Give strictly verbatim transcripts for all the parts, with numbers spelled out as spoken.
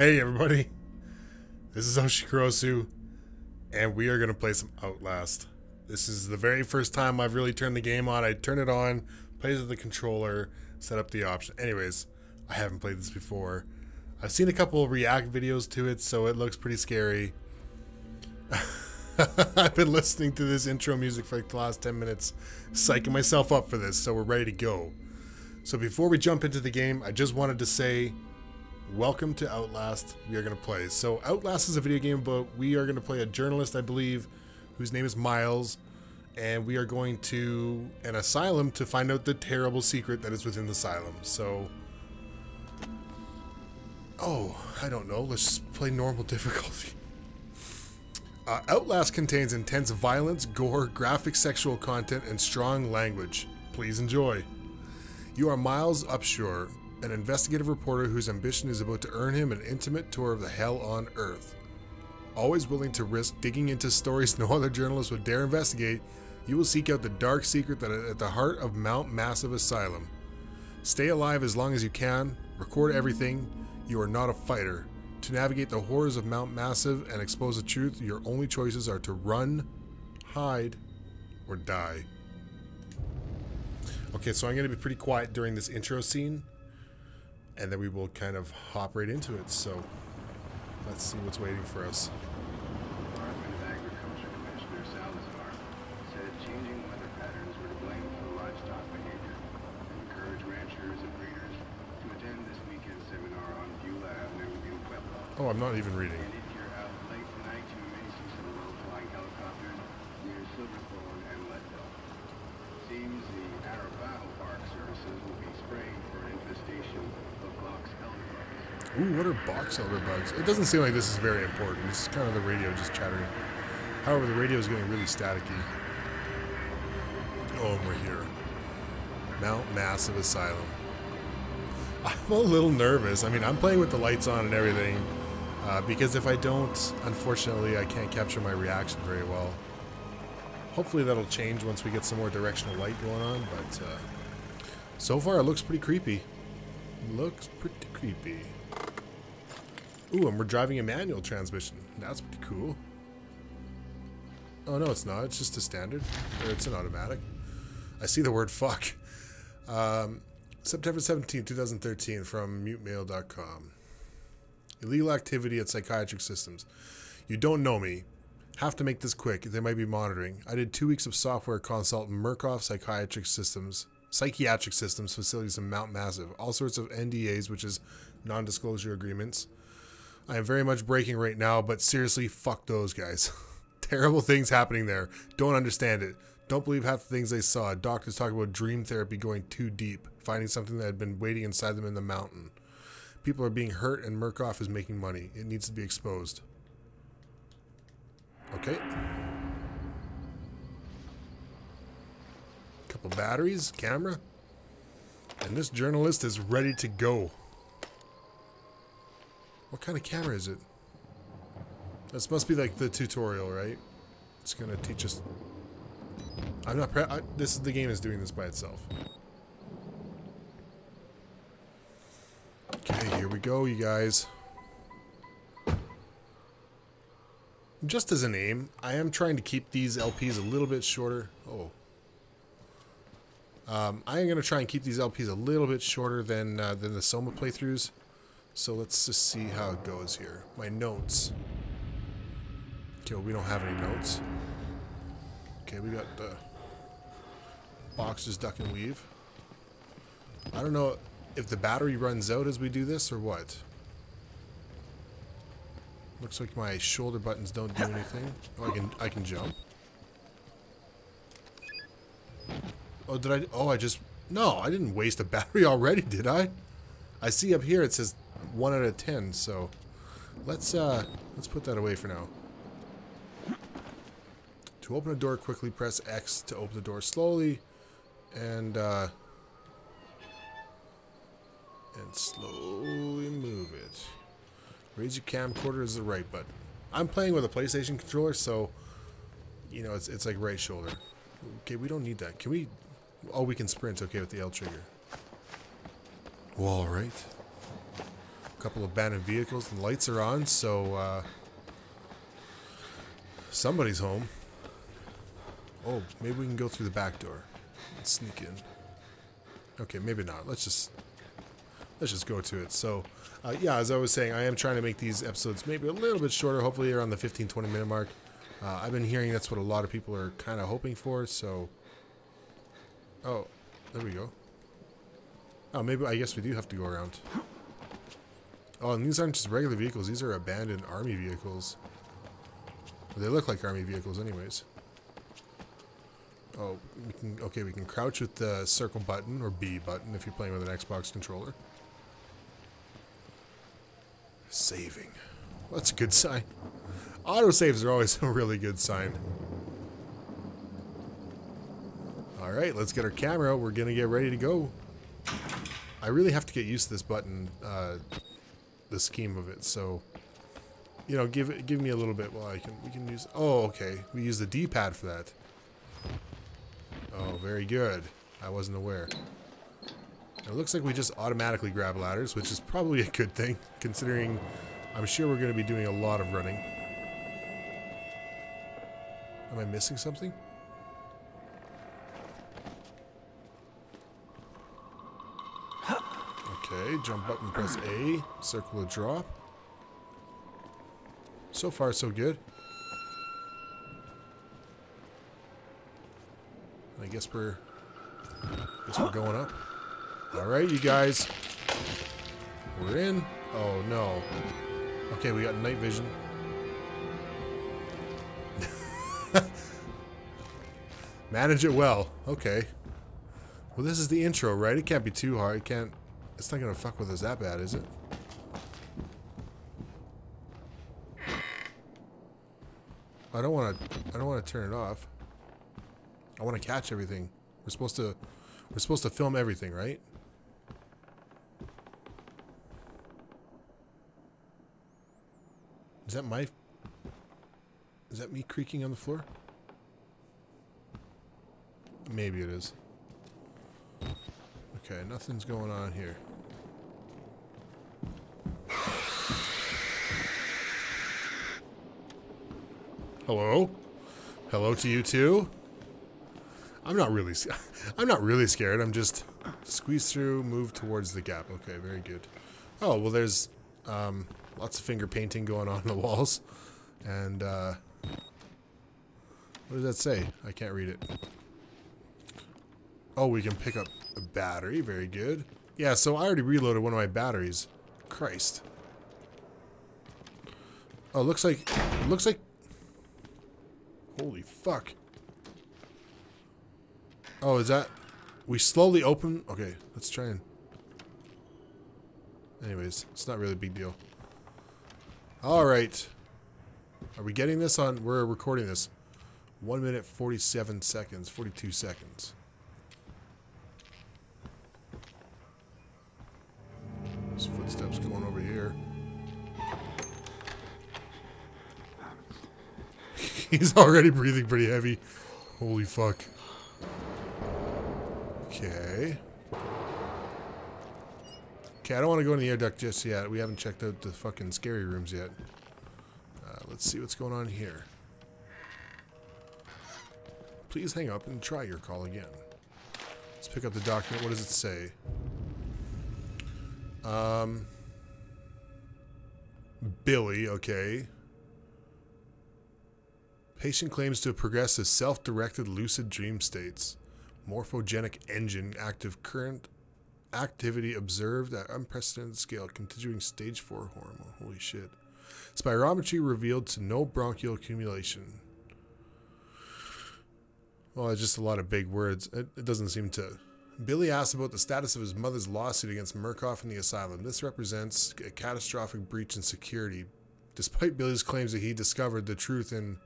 Hey everybody, this is Oshikorosu, and we are going to play some Outlast. This is the very first time I've really turned the game on. I turn it on, plays with the controller, set up the option. Anyways, I haven't played this before. I've seen a couple of react videos to it, so it looks pretty scary. I've been listening to this intro music for like the last ten minutes, psyching myself up for this, so we're ready to go. So before we jump into the game, I just wanted to say, welcome to Outlast. We are going to play. So Outlast is a video game, but we are going to play a journalist, I believe, whose name is Miles, and we are going to an asylum to find out the terrible secret that is within the asylum. So, oh, I don't know. Let's just play normal difficulty. Uh, Outlast contains intense violence, gore, graphic sexual content, and strong language. Please enjoy. You are Miles Upshur, an investigative reporter whose ambition is about to earn him an intimate tour of the hell on earth. Always willing to risk digging into stories no other journalist would dare investigate, you will seek out the dark secret that is at the heart of Mount Massive Asylum. Stay alive as long as you can, record everything, you are not a fighter. To navigate the horrors of Mount Massive and expose the truth, your only choices are to run, hide, or die. Okay, so I'm going to be pretty quiet during this intro scene, and then we will kind of hop right into it. So let's see what's waiting for us. Department of Agriculture Commissioner Salazar said changing weather patterns were to blame for livestock behavior, and encourage ranchers and breeders to attend this weekend seminar on Beulah Avenue in Puebla. Oh, I'm not even reading. And if you're out late tonight, you may see some low-flying helicopters near Silverthorne and Leadville. Seems the Arabao Park services will be spraying for infestation. Ooh, what are box elder bugs? It doesn't seem like this is very important. It's kind of the radio just chattering. However, the radio is getting really staticky. Oh, and we're here. Mount Massive Asylum. I'm a little nervous. I mean, I'm playing with the lights on and everything. Uh, because if I don't, unfortunately, I can't capture my reaction very well. Hopefully that'll change once we get some more directional light going on. But uh, so far, it looks pretty creepy. Looks pretty creepy. Ooh, and we're driving a manual transmission. That's pretty cool. Oh, no, it's not. It's just a standard. Or it's an automatic. I see the word fuck. Um, September seventeenth, two thousand thirteen, from mutemail dot com. Illegal activity at psychiatric systems. You don't know me. Have to make this quick. They might be monitoring. I did two weeks of software consult in Murkoff Psychiatric Systems. Psychiatric systems facilities in Mount Massive, all sorts of N D As, which is non-disclosure agreements. I am very much breaking right now, but seriously, fuck those guys. Terrible things happening there. Don't understand it. Don't believe half the things they saw. Doctors talk about dream therapy going too deep, finding something that had been waiting inside them in the mountain. People are being hurt and Murkoff is making money. It needs to be exposed. Okay. Couple batteries, camera, and this journalist is ready to go. What kind of camera is it? This must be like the tutorial, right? It's gonna teach us. I'm not. Pre I, this is the game is doing this by itself. Okay, here we go, you guys. Just as an aim, I am trying to keep these L Ps a little bit shorter. Oh. Um, I'm going to try and keep these L Ps a little bit shorter than, uh, than the SOMA playthroughs. So let's just see how it goes here. My notes. Okay, well, we don't have any notes. Okay, we got the boxes duck and weave. I don't know if the battery runs out as we do this or what. Looks like my shoulder buttons don't do anything. Oh, I can, I can jump. Oh, did I? Oh, I just... No, I didn't waste a battery already, did I? I see up here it says one out of ten, so... Let's, uh... Let's put that away for now. To open a door quickly, press X to open the door slowly. And, uh... And slowly move it. Raise your camcorder is the right button. I'm playing with a PlayStation controller, so... You know, it's, it's like right shoulder. Okay, we don't need that. Can we... Oh, we can sprint, okay, with the L trigger. Well, alright. A couple of abandoned vehicles. The lights are on, so uh, somebody's home. Oh, maybe we can go through the back door and sneak in. Okay, maybe not. Let's just let's just go to it. So, uh, yeah, as I was saying, I am trying to make these episodes maybe a little bit shorter. Hopefully, around the fifteen, twenty minute mark. Uh, I've been hearing that's what a lot of people are kind of hoping for. So, oh, there we go. Oh, maybe I guess we do have to go around. Oh, and these aren't just regular vehicles; these are abandoned army vehicles. Well, they look like army vehicles, anyways. Oh, we can, okay, we can crouch with the circle button, or B button if you're playing with an Xbox controller. Saving. Well, that's a good sign. Autosaves are always a really good sign. Alright, let's get our camera. We're going to get ready to go. I really have to get used to this button, uh, the scheme of it, so... You know, give it, give me a little bit while I can... We can use... Oh, okay. We use the D-pad for that. Oh, very good. I wasn't aware. It looks like we just automatically grab ladders, which is probably a good thing, considering I'm sure we're going to be doing a lot of running. Am I missing something? Okay, jump up and press A. Circle to drop. So far, so good. I guess we're, guess we're going up. All right, you guys. We're in. Oh, no. Okay, we got night vision. Manage it well. Okay. Well, this is the intro, right? It can't be too hard. It can't... It's not going to fuck with us that bad, is it? I don't want to... I don't want to turn it off. I want to catch everything. We're supposed to, we're supposed to film everything, right? Is that my, is that me creaking on the floor? Maybe it is. Okay, nothing's going on here. Hello? Hello to you too? I'm not really I'm not really scared. I'm just squeeze through, move towards the gap. Okay, very good. Oh, well there's um, lots of finger painting going on in the walls. And uh, what does that say? I can't read it. Oh, we can pick up a battery. Very good. Yeah, so I already reloaded one of my batteries. Christ. Oh, looks like looks like holy fuck. Oh, is that... We slowly open... Okay, let's try and... Anyways, it's not really a big deal. Alright. Are we getting this on... We're recording this. one minute, forty-seven seconds. forty-two seconds. There's footsteps going over here. He's already breathing pretty heavy. Holy fuck. Okay. Okay, I don't want to go in the air duct just yet. We haven't checked out the fucking scary rooms yet. Uh, let's see what's going on here. Please hang up and try your call again. Let's pick up the document. What does it say? Um, Billy, okay. Patient claims to have progressed to self-directed lucid dream states. Morphogenic engine active current activity observed at unprecedented scale, continuing stage four hormone. Holy shit. Spirometry revealed to no bronchial accumulation. Well, it's just a lot of big words. It, it doesn't seem to. Billy asks about the status of his mother's lawsuit against Murkoff and the asylum. This represents a catastrophic breach in security. Despite Billy's claims that he discovered the truth in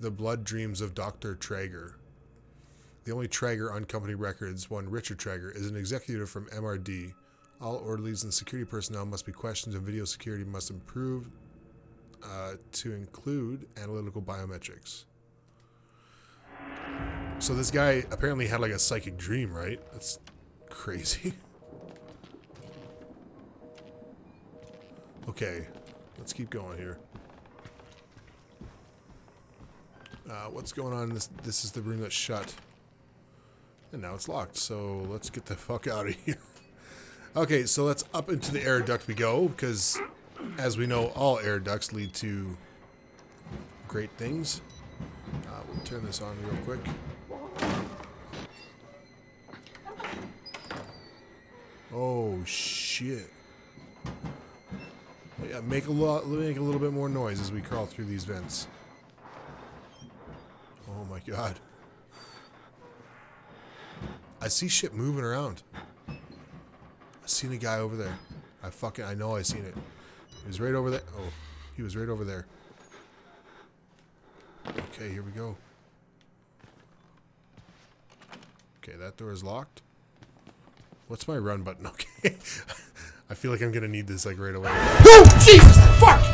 the blood dreams of Doctor Trager. The only Trager on company records, one Richard Trager, is an executive from M R D. All orderlies and security personnel must be questioned and video security must improve uh, to include analytical biometrics. So this guy apparently had like a psychic dream, right? That's crazy. Okay, let's keep going here. Uh, what's going on? This this is the room that's shut. And now it's locked, so let's get the fuck out of here. Okay, so let's up into the air duct we go, because as we know, all air ducts lead to great things. Uh, we'll turn this on real quick. Oh, shit. Yeah, make a lot, make a little bit more noise as we crawl through these vents. Oh my god. I see shit moving around. I seen a guy over there. I fucking, I know I seen it. He was right over there. Oh, he was right over there. Okay, here we go. Okay, that door is locked. What's my run button? Okay. I feel like I'm gonna need this like right away. Oh, Jesus! Fuck!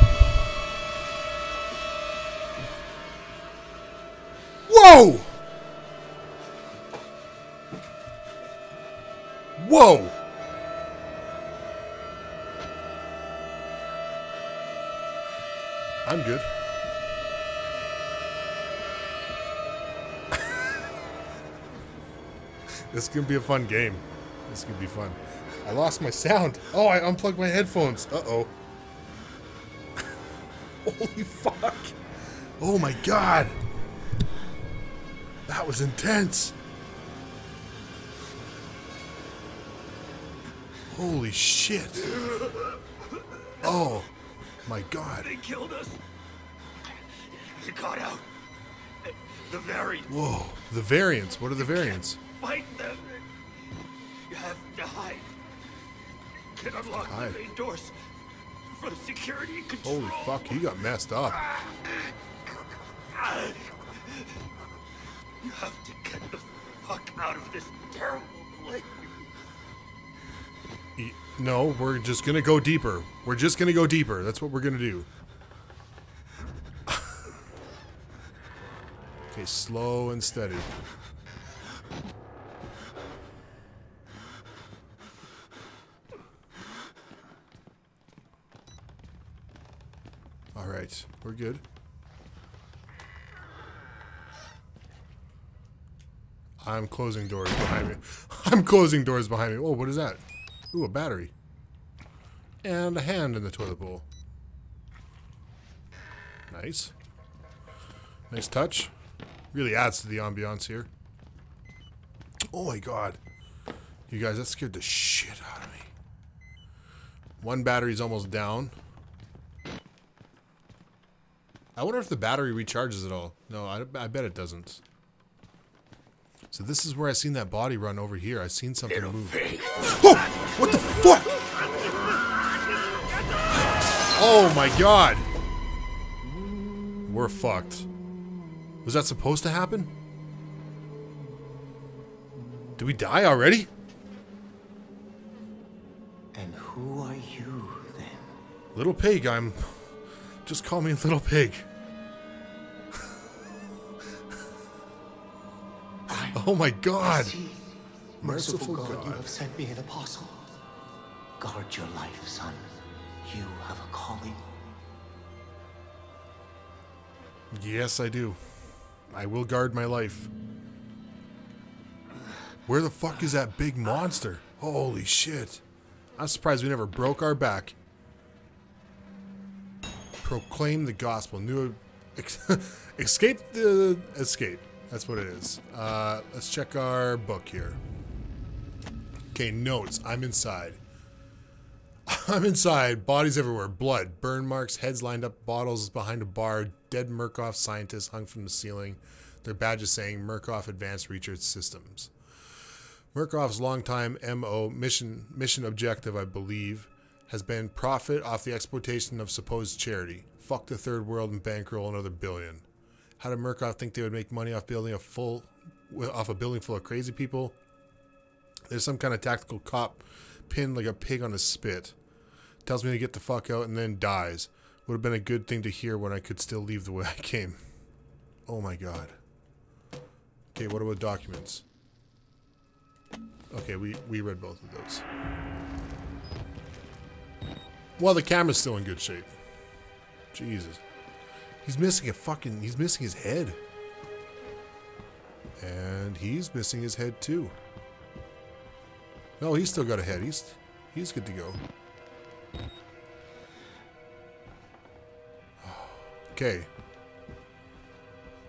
Whoa! Whoa! I'm good. This is gonna be a fun game. This is gonna be fun. I lost my sound. Oh, I unplugged my headphones. Uh-oh. Holy fuck. Oh my god. That was intense. Holy shit. Oh my god. They killed us. They got out. The variants. Whoa. The variants. What are the variants? Fight them. You have to hide. Can unlock the main doors for the security and control. Holy fuck, you got messed up. You have to get the fuck out of this terrible place. No, we're just gonna go deeper. We're just gonna go deeper. That's what we're gonna do. Okay, slow and steady. Alright, we're good. I'm closing doors behind me. I'm closing doors behind me. Whoa, what is that? Ooh, a battery. And a hand in the toilet bowl. Nice. Nice touch. Really adds to the ambiance here. Oh my god. You guys, that scared the shit out of me. One battery's almost down. I wonder if the battery recharges at all. No, I, I bet it doesn't. So this is where I seen that body run over here. I seen something It'll move. Fade. Oh! What the fuck? Oh my god! We're fucked. Was that supposed to happen? Did we die already? And who are you then? Little pig, I'm... Just call me Little Pig. Oh my god! Merciful God, you have sent me an apostle. Guard your life, son. You have a calling. Yes, I do. I will guard my life. Where the fuck is that big monster? Holy shit. I'm surprised we never broke our back. Proclaim the gospel. New... Escape the... Escape. That's what it is. Uh, let's check our book here. Okay, notes. I'm inside. I'm inside. Bodies everywhere. Blood. Burn marks. Heads lined up. Bottles behind a bar. Dead Murkoff scientists hung from the ceiling. Their badges saying Murkoff Advanced Research Systems. Murkoff's longtime M O mission mission objective, I believe, has been profit off the exploitation of supposed charity. Fuck the third world and bankroll another billion. How did Murkoff think they would make money off building a full, off a building full of crazy people? There's some kind of tactical cop pinned like a pig on a spit. Tells me to get the fuck out and then dies. Would have been a good thing to hear when I could still leave the way I came. Oh my god. Okay, what about documents? Okay, we, we read both of those. Well, the camera's still in good shape. Jesus. He's missing a fucking... He's missing his head. And he's missing his head, too. No, he's still got a head. He's, he's good to go. Okay.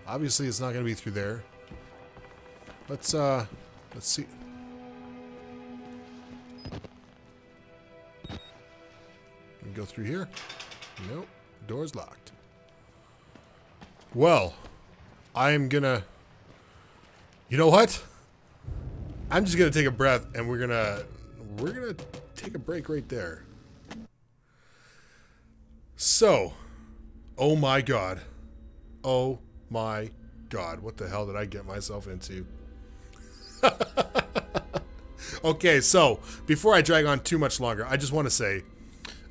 Obviously, it's not going to be through there. Let's, uh... Let's see... Go through here. Nope. Door's locked. Well, I am gonna... You know what? I'm just gonna take a breath and we're gonna... We're gonna take a break right there. So. Oh my god. Oh my god. What the hell did I get myself into? Okay, so. Before I drag on too much longer, I just want to say...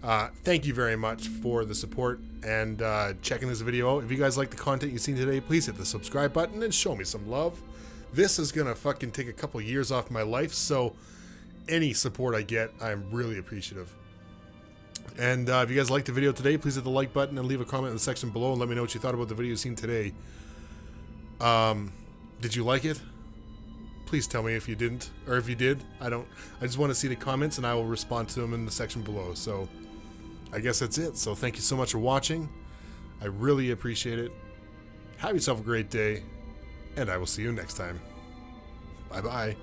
Uh, thank you very much for the support and uh, checking this video out. If you guys like the content you've seen today, please hit the subscribe button and show me some love. This is gonna fucking take a couple years off my life, so any support I get, I'm really appreciative. And uh, if you guys liked the video today, please hit the like button and leave a comment in the section below and let me know what you thought about the video you've seen today. Um, did you like it? Please tell me if you didn't, or if you did. I don't. I just want to see the comments and I will respond to them in the section below. So I guess that's it. So thank you so much for watching. I really appreciate it. Have yourself a great day, and I will see you next time. Bye-bye.